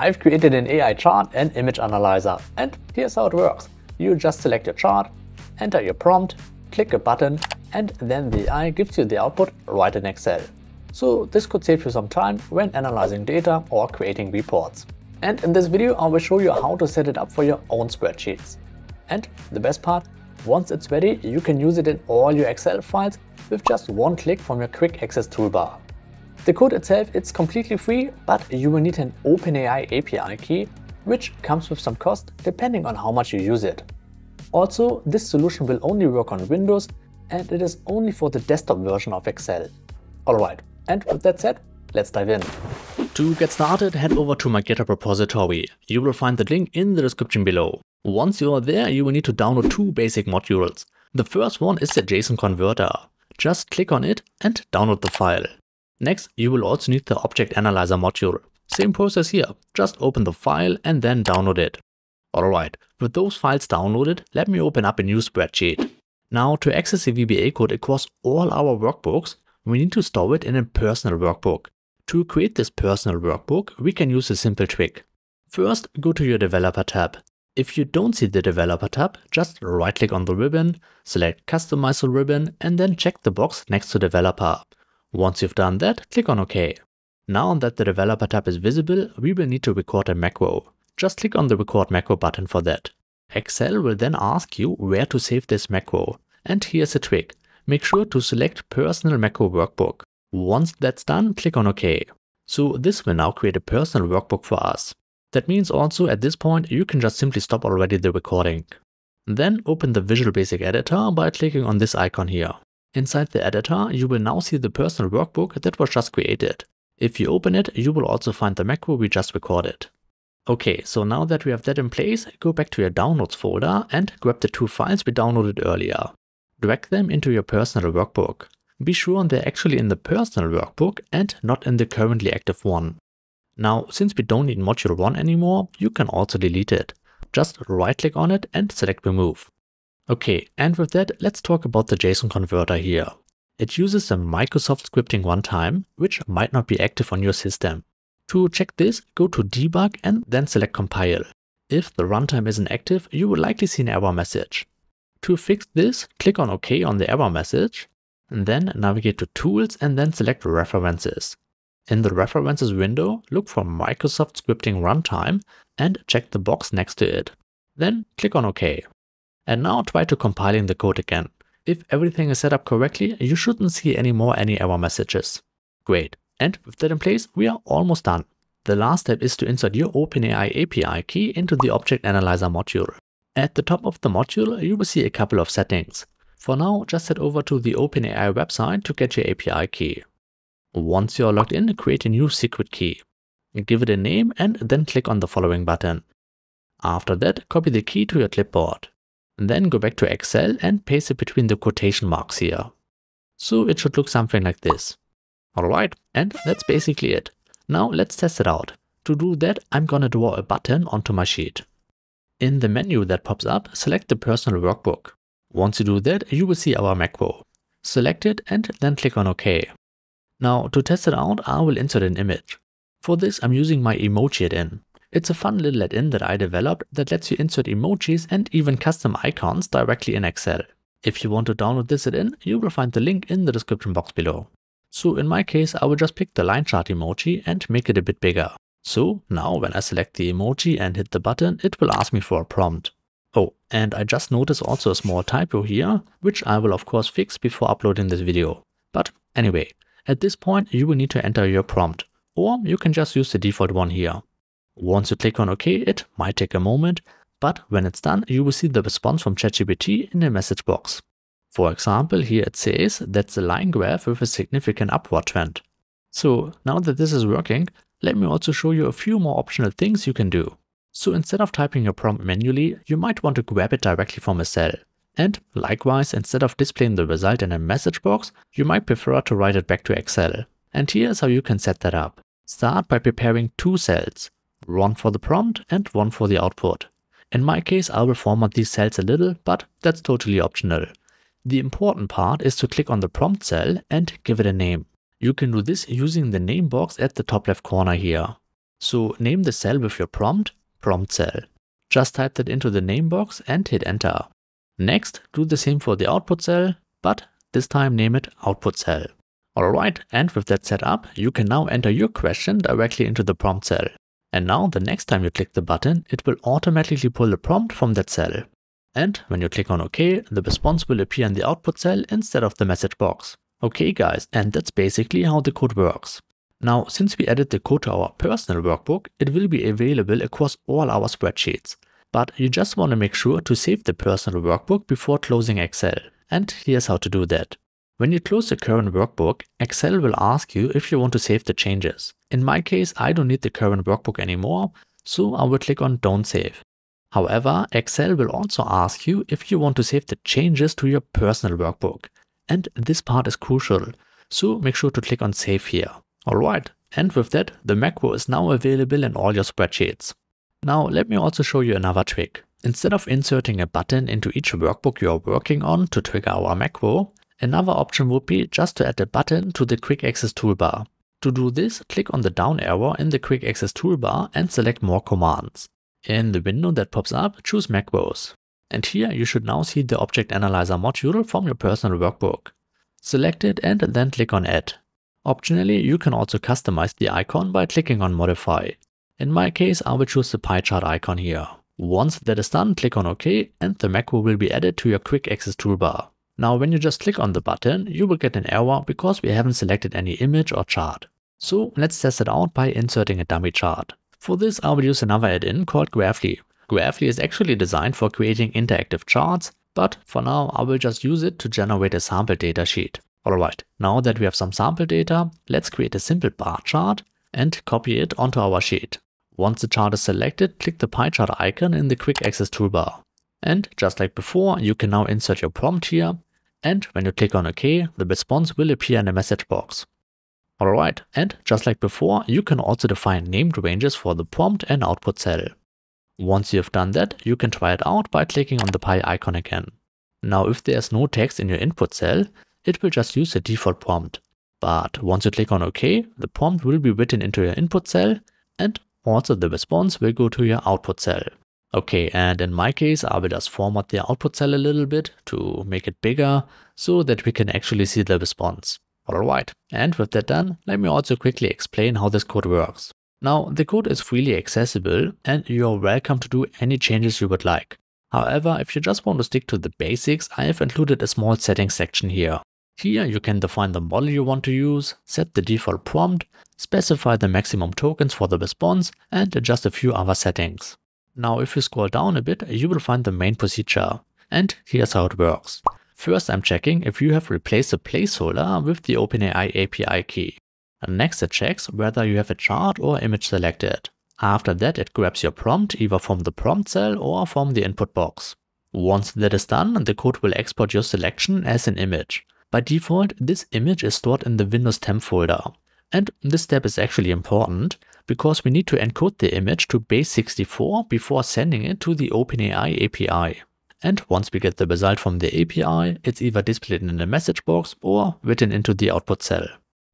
I've created an AI chart and image analyzer, and here's how it works. You just select your chart, enter your prompt, click a button, and then the AI gives you the output right in Excel. So this could save you some time when analyzing data or creating reports. And in this video, I will show you how to set it up for your own spreadsheets. And the best part, once it's ready, you can use it in all your Excel files with just one click from your quick access toolbar. The code itself is completely free, but you will need an OpenAI API key, which comes with some cost depending on how much you use it. Also, this solution will only work on Windows, and it is only for the desktop version of Excel. Alright, and with that said, let's dive in. To get started, head over to my GitHub repository. You will find the link in the description below. Once you are there, you will need to download two basic modules. The first one is the JSON converter. Just click on it and download the file. Next, you will also need the Object Analyzer module. Same process here, just open the file and then download it. Alright, with those files downloaded, let me open up a new spreadsheet. Now, to access the VBA code across all our workbooks, we need to store it in a personal workbook. To create this personal workbook, we can use a simple trick. First, go to your Developer tab. If you don't see the Developer tab, just right-click on the ribbon, select Customize the ribbon, and then check the box next to Developer. Once you've done that, click on OK. Now that the Developer tab is visible, we will need to record a macro. Just click on the Record Macro button for that. Excel will then ask you where to save this macro. And here's a trick. Make sure to select Personal Macro Workbook. Once that's done, click on OK. So this will now create a personal workbook for us. That means also at this point you can just simply stop already the recording. Then open the Visual Basic Editor by clicking on this icon here. Inside the editor, you will now see the personal workbook that was just created. If you open it, you will also find the macro we just recorded. Okay, so now that we have that in place, go back to your Downloads folder and grab the two files we downloaded earlier. Drag them into your personal workbook. Be sure they're actually in the personal workbook and not in the currently active one. Now, since we don't need module 1 anymore, you can also delete it. Just right-click on it and select Remove. Okay, and with that, let's talk about the JSON converter here. It uses the Microsoft Scripting Runtime, which might not be active on your system. To check this, go to Debug and then select Compile. If the runtime isn't active, you will likely see an error message. To fix this, click on OK on the error message, and then navigate to Tools and then select References. In the References window, look for Microsoft Scripting Runtime and check the box next to it. Then click on OK. And now try to compiling the code again. If everything is set up correctly, you shouldn't see any error messages. Great, and with that in place, we are almost done. The last step is to insert your OpenAI API key into the Object Analyzer module. At the top of the module, you will see a couple of settings. For now, just head over to the OpenAI website to get your API key. Once you are logged in, create a new secret key. Give it a name and then click on the following button. After that, copy the key to your clipboard. Then go back to Excel and paste it between the quotation marks here. So it should look something like this. Alright, and that's basically it. Now let's test it out. To do that, I'm gonna draw a button onto my sheet. In the menu that pops up, select the personal workbook. Once you do that, you will see our macro. Select it and then click on OK. Now to test it out, I will insert an image. For this, I'm using my emoji add-in. It's a fun little add-in that I developed that lets you insert emojis and even custom icons directly in Excel. If you want to download this add-in, you will find the link in the description box below. So in my case, I will just pick the line chart emoji and make it a bit bigger. So now when I select the emoji and hit the button, it will ask me for a prompt. Oh, and I just noticed also a small typo here, which I will of course fix before uploading this video. But anyway, at this point you will need to enter your prompt, or you can just use the default one here. Once you click on OK, it might take a moment, but when it's done, you will see the response from ChatGPT in the message box. For example, here it says that's a line graph with a significant upward trend. So now that this is working, let me also show you a few more optional things you can do. So instead of typing your prompt manually, you might want to grab it directly from a cell. And likewise, instead of displaying the result in a message box, you might prefer to write it back to Excel. And here's how you can set that up. Start by preparing two cells. One for the prompt and one for the output. In my case, I will format these cells a little, but that's totally optional. The important part is to click on the prompt cell and give it a name. You can do this using the name box at the top left corner here. So name the cell with your prompt, prompt cell. Just type that into the name box and hit enter. Next, do the same for the output cell, but this time name it output cell. Alright, and with that set up, you can now enter your question directly into the prompt cell. And now the next time you click the button, it will automatically pull the prompt from that cell. And when you click on OK, the response will appear in the output cell instead of the message box. Okay guys, and that's basically how the code works. Now, since we added the code to our personal workbook, it will be available across all our spreadsheets. But you just want to make sure to save the personal workbook before closing Excel. And here's how to do that. When you close the current workbook, Excel will ask you if you want to save the changes. In my case, I don't need the current workbook anymore, so I will click on Don't Save. However, Excel will also ask you if you want to save the changes to your personal workbook. And this part is crucial, so make sure to click on Save here. Alright, and with that, the macro is now available in all your spreadsheets. Now let me also show you another trick. Instead of inserting a button into each workbook you are working on to trigger our macro, another option would be just to add a button to the Quick Access toolbar. To do this, click on the down arrow in the Quick Access toolbar and select More Commands. In the window that pops up, choose Macros. And here you should now see the Object Analyzer module from your personal workbook. Select it and then click on Add. Optionally, you can also customize the icon by clicking on Modify. In my case, I will choose the pie chart icon here. Once that is done, click on OK and the macro will be added to your Quick Access toolbar. Now when you just click on the button, you will get an error because we haven't selected any image or chart. So let's test it out by inserting a dummy chart. For this, I will use another add-in called Graphly. Graphly is actually designed for creating interactive charts, but for now I will just use it to generate a sample data sheet. Alright, now that we have some sample data, let's create a simple bar chart and copy it onto our sheet. Once the chart is selected, click the pie chart icon in the Quick Access toolbar. And just like before, you can now insert your prompt here, and when you click on OK, the response will appear in a message box. Alright, and just like before, you can also define named ranges for the prompt and output cell. Once you have done that, you can try it out by clicking on the pie icon again. Now if there is no text in your input cell, it will just use the default prompt. But once you click on OK, the prompt will be written into your input cell and also the response will go to your output cell. Okay, and in my case, I will just format the output cell a little bit to make it bigger so that we can actually see the response. Alright, and with that done, let me also quickly explain how this code works. Now, the code is freely accessible and you are welcome to do any changes you would like. However, if you just want to stick to the basics, I have included a small settings section here. Here you can define the model you want to use, set the default prompt, specify the maximum tokens for the response and adjust a few other settings. Now if you scroll down a bit, you will find the main procedure. And here's how it works. First I'm checking if you have replaced the placeholder with the OpenAI API key. And next it checks whether you have a chart or image selected. After that it grabs your prompt either from the prompt cell or from the input box. Once that is done, the code will export your selection as an image. By default, this image is stored in the Windows temp folder. And this step is actually important because we need to encode the image to base64 before sending it to the OpenAI API. And once we get the result from the API, it's either displayed in the message box or written into the output cell.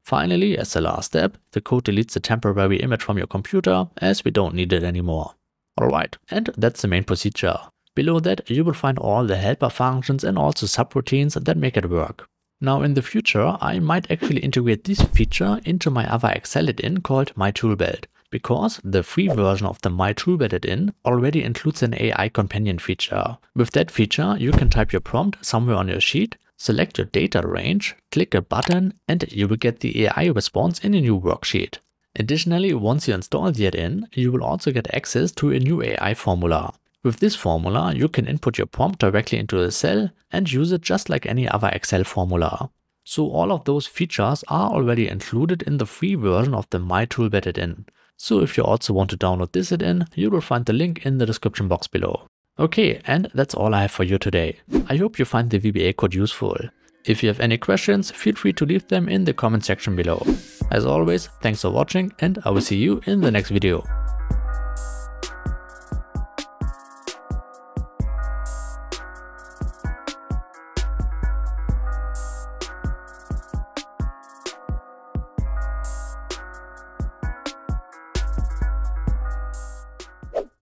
Finally, as the last step, the code deletes the temporary image from your computer as we don't need it anymore. Alright, and that's the main procedure. Below that, you will find all the helper functions and also subroutines that make it work. Now in the future, I might actually integrate this feature into my other Excel add-in called My Toolbelt, because the free version of the My Toolbelt add-in already includes an AI companion feature. With that feature, you can type your prompt somewhere on your sheet, select your data range, click a button, and you will get the AI response in a new worksheet. Additionally, once you install the add-in, you will also get access to a new AI formula. With this formula, you can input your prompt directly into the cell and use it just like any other Excel formula. So all of those features are already included in the free version of the My Toolbelt add-in. So if you also want to download this add-in, you will find the link in the description box below. Okay, and that's all I have for you today. I hope you find the VBA code useful. If you have any questions, feel free to leave them in the comment section below. As always, thanks for watching and I will see you in the next video.